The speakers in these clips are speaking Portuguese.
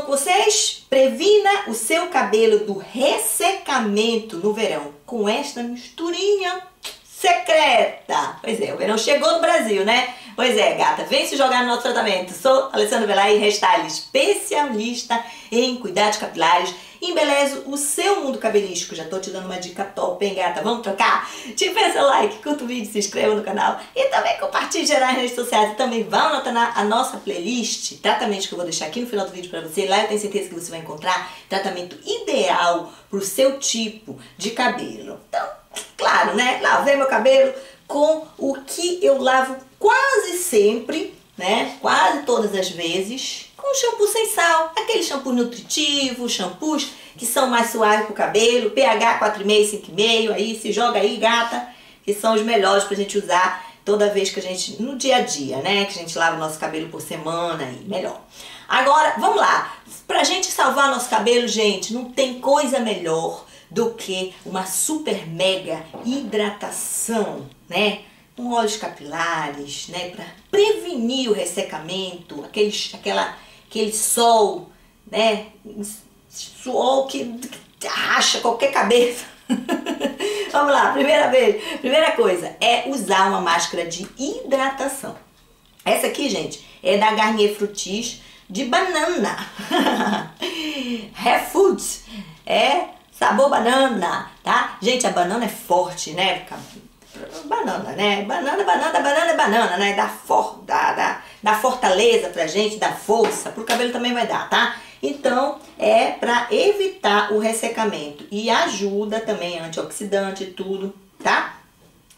falando com vocês? Previna o seu cabelo do ressecamento no verão com esta misturinha secreta. Pois é, o verão chegou no Brasil, né? Pois é, gata, vem se jogar no nosso tratamento. Sou Alessandra Welij, hairstyle especialista em cuidados capilares. Embelezo o seu mundo cabelístico. Já tô te dando uma dica top, hein, gata? Vamos trocar? Te peça like, curta o vídeo, se inscreva no canal e também compartilhe nas redes sociais. E também vá anotar a nossa playlist, tratamentos, que eu vou deixar aqui no final do vídeo pra você. Lá eu tenho certeza que você vai encontrar tratamento ideal pro seu tipo de cabelo. Então, claro, né? Lavei meu cabelo com o que eu lavo quase sempre, né? Quase todas as vezes. Com shampoo sem sal, aquele shampoo nutritivo, shampoos que são mais suaves pro cabelo, pH 4,5, 5,5, aí se joga aí, gata, que são os melhores pra gente usar toda vez que a gente, no dia a dia, né, que a gente lava o nosso cabelo por semana, aí, melhor. Agora, vamos lá, pra gente salvar nosso cabelo, gente, não tem coisa melhor do que uma super mega hidratação, né? Com óleos capilares, né, pra prevenir o ressecamento, aquele sol, né, suor que racha qualquer cabeça. Vamos lá, primeira coisa é usar uma máscara de hidratação. Essa aqui, gente, é da Garnier Frutis de banana. Food é sabor banana, tá? Gente, a banana é forte, né? Banana, né? Banana, né? Dá fortaleza pra gente, dá força, pro cabelo também vai dar, tá? Então, é pra evitar o ressecamento e ajuda também, antioxidante e tudo, tá?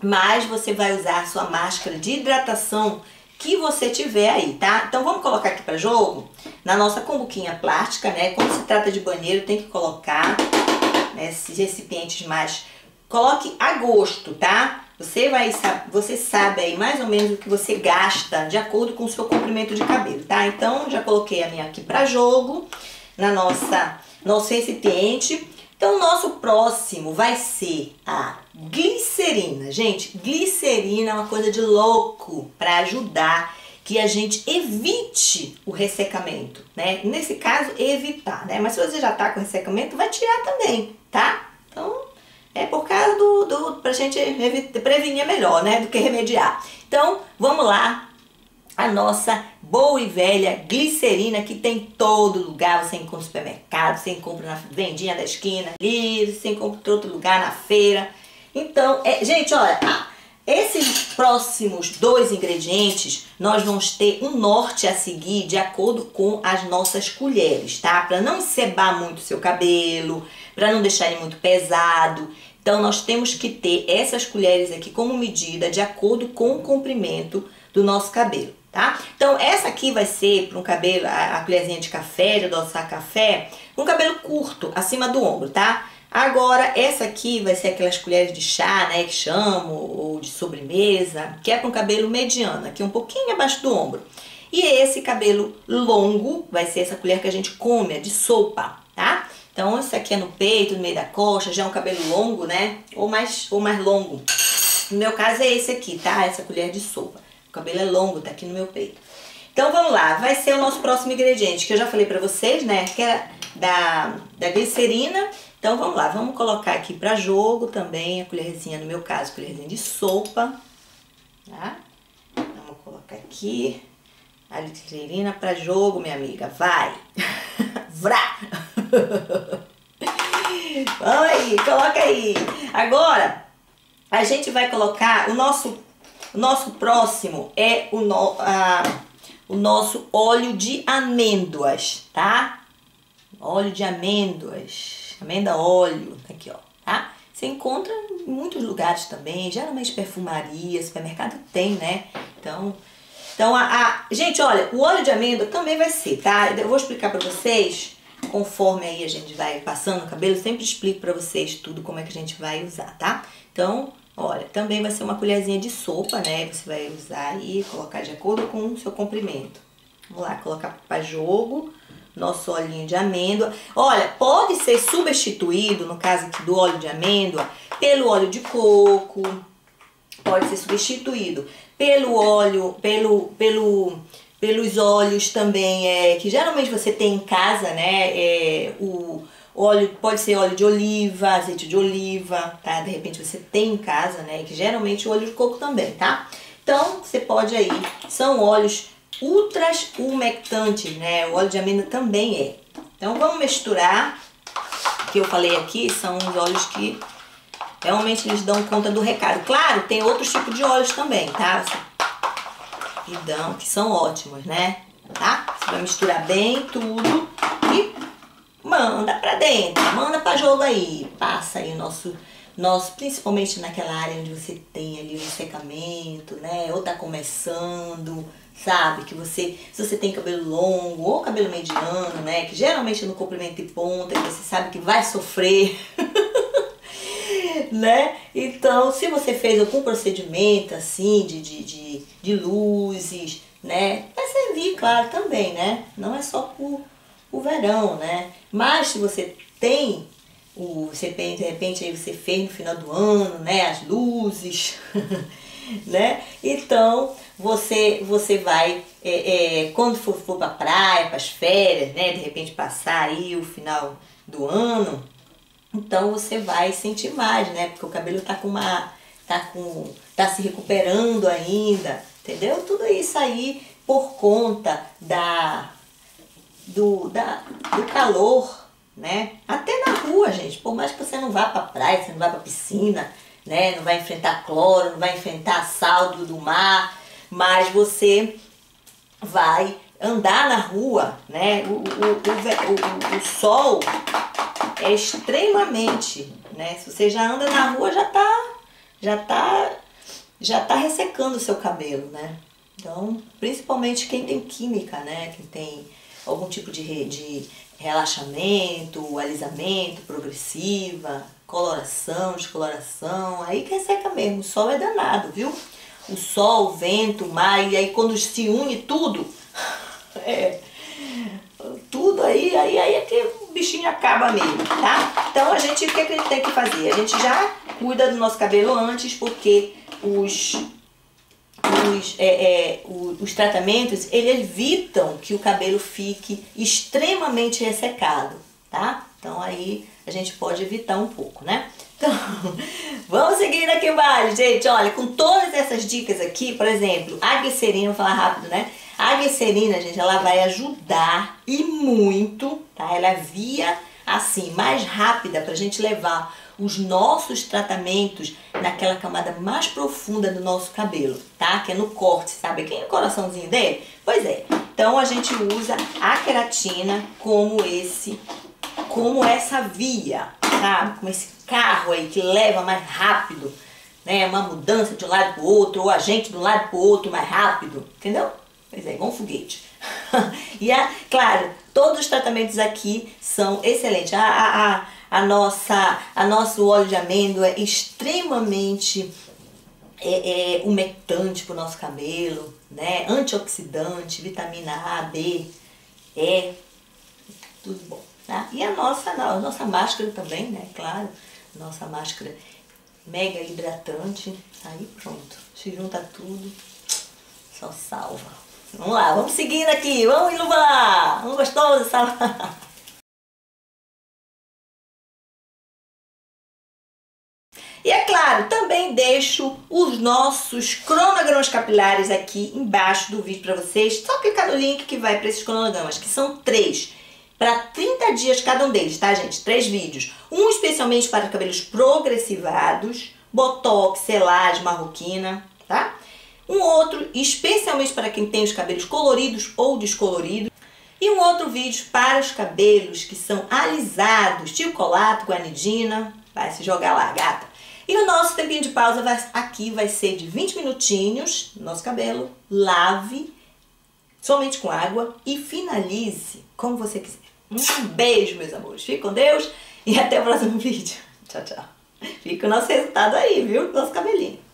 Mas você vai usar a sua máscara de hidratação que você tiver aí, tá? Então, vamos colocar aqui pra jogo, na nossa cumbuquinha plástica, né? Quando se trata de banheiro, tem que colocar, né, esses recipientes mais... Coloque a gosto, tá? Você sabe aí mais ou menos o que você gasta de acordo com o seu comprimento de cabelo, tá? Então, já coloquei a minha aqui pra jogo, na nosso recipiente. Então, o nosso próximo vai ser a glicerina. Gente, glicerina é uma coisa de louco pra ajudar que a gente evite o ressecamento, né? Nesse caso, evitar, né? Mas se você já tá com ressecamento, vai tirar também, tá? Então... é por causa pra gente prevenir melhor, né, do que remediar. Então, vamos lá, a nossa boa e velha glicerina, que tem em todo lugar, você encontra no supermercado, você encontra na vendinha da esquina, ali, você encontra em outro lugar, na feira. Então, gente, olha, esses próximos dois ingredientes, nós vamos ter um norte a seguir de acordo com as nossas colheres, tá? Pra não encebar muito o seu cabelo, pra não deixar ele muito pesado. Então, nós temos que ter essas colheres aqui como medida de acordo com o comprimento do nosso cabelo, tá? Então, essa aqui vai ser para um cabelo, a colherzinha de café, de adoçar café, um cabelo curto, acima do ombro, tá? Agora, essa aqui vai ser aquelas colheres de chá, né, que chamo, ou de sobremesa, que é com cabelo mediano, aqui um pouquinho abaixo do ombro. E esse cabelo longo vai ser essa colher que a gente come, é de sopa, tá? Então, esse aqui é no peito, no meio da coxa, já é um cabelo longo, né, ou mais longo. No meu caso é esse aqui, tá? Essa colher de sopa. O cabelo é longo, tá aqui no meu peito. Então, vamos lá, vai ser o nosso próximo ingrediente, que eu já falei pra vocês, né, que era da glicerina. Então, vamos lá, vamos colocar aqui pra jogo também a colherzinha, no meu caso, a colherzinha de sopa, tá? Vamos colocar aqui a glicerina pra jogo, minha amiga, vai! Vrá! Vamos aí, coloca aí! Agora, a gente vai colocar, o nosso próximo é o nosso óleo de amêndoas, tá? Óleo de amêndoas. Amêndoa óleo, tá aqui, ó, tá? Você encontra em muitos lugares também, geralmente perfumaria, supermercado tem, né? Então gente, olha, o óleo de amêndoa também vai ser, tá? Eu vou explicar pra vocês, conforme aí a gente vai passando o cabelo, eu sempre explico pra vocês tudo como é que a gente vai usar, tá? Então, olha, também vai ser uma colherzinha de sopa, né? Você vai usar e colocar de acordo com o seu comprimento. Vamos lá, colocar pra jogo... nosso olhinho de amêndoa. Olha, pode ser substituído, no caso aqui do óleo de amêndoa, pelo óleo de coco. Pode ser substituído pelo óleo, pelo pelos óleos também, que geralmente você tem em casa, né? O óleo, pode ser óleo de oliva, azeite de oliva, tá? De repente você tem em casa, né? Que geralmente o óleo de coco também, tá? Então você pode aí, são óleos ultras humectantes, né? O óleo de amêndoa também é. Então vamos misturar, o que eu falei aqui são os óleos que realmente eles dão conta do recado. Claro, tem outros tipos de óleos também, tá? E dão, que são ótimos, né? Tá? Você vai misturar bem tudo e manda pra dentro, manda pra jogo aí. Passa aí o nosso, principalmente naquela área onde você tem ali o ressecamento, né? Ou tá começando, sabe? Que você, se você tem cabelo longo ou cabelo mediano, né? Que geralmente no comprimento e ponta, que você sabe que vai sofrer, né? Então, se você fez algum procedimento assim de luzes, né? Vai servir, claro, também, né? Não é só o verão, né? Mas se você tem de repente aí você fez no final do ano, né? As luzes, né? Então você vai quando for pra praia, pras férias, né? De repente passar aí o final do ano. Então você vai sentir mais, né? Porque o cabelo tá se recuperando ainda, entendeu? Tudo isso aí por conta do calor, né? Até na rua, gente. Por mais que você não vá pra praia, você não vá pra piscina, né? Não vai enfrentar cloro, não vai enfrentar sal do mar, mas você vai andar na rua, né? O sol é extremamente, né? Se você já anda na rua, já tá ressecando o seu cabelo, né? Então, principalmente quem tem química, né? Quem tem algum tipo de relaxamento, alisamento, progressiva, coloração, descoloração, aí que resseca mesmo. O sol é danado, viu? O sol, o vento, o mar, e aí quando se une tudo, tudo aí é que o bichinho acaba mesmo, tá? Então a gente, o que a gente tem que fazer? A gente já cuida do nosso cabelo antes, porque os tratamentos, eles evitam que o cabelo fique extremamente ressecado, tá? Então aí a gente pode evitar um pouco, né? Então, vamos seguir aqui embaixo, gente. Olha, com todas essas dicas aqui, por exemplo, a glicerina, vou falar rápido, né? A glicerina, gente, ela vai ajudar e muito, tá? Ela é via, assim, mais rápida pra gente levar os nossos tratamentos naquela camada mais profunda do nosso cabelo, tá? Que é no corte, sabe? Aqui no coraçãozinho dele? Pois é. Então, a gente usa a queratina como essa via, sabe? Como esse carro aí que leva mais rápido, né? Uma mudança de um lado pro outro, ou a gente de um lado pro outro mais rápido, entendeu? Pois é, igual um foguete. E, claro, todos os tratamentos aqui são excelentes. Nosso óleo de amêndoa é extremamente humectante para o nosso cabelo, né? Antioxidante, vitamina A, B, E, tudo bom, tá? E a nossa máscara também, né? Claro, nossa máscara mega hidratante. Aí pronto, se junta tudo, só salva. Vamos lá, vamos seguindo aqui, vamos iluminar, não gostou dessa? E é claro, também deixo os nossos cronogramas capilares aqui embaixo do vídeo para vocês, só clicar no link que vai para esses cronogramas, que são 3, para 30 dias cada um deles, tá gente? 3 vídeos, um especialmente para cabelos progressivados, botox, selagem, marroquina, tá? Um outro especialmente para quem tem os cabelos coloridos ou descoloridos. E um outro vídeo para os cabelos que são alisados, tipo colato, guanidina. Vai se jogar lá, gata. E o nosso tempinho de pausa aqui vai ser de 20 minutinhos. Nosso cabelo, lave somente com água e finalize como você quiser. Um beijo, meus amores. Fique com Deus e até o próximo vídeo. Tchau, tchau. Fica o nosso resultado aí, viu? Nosso cabelinho.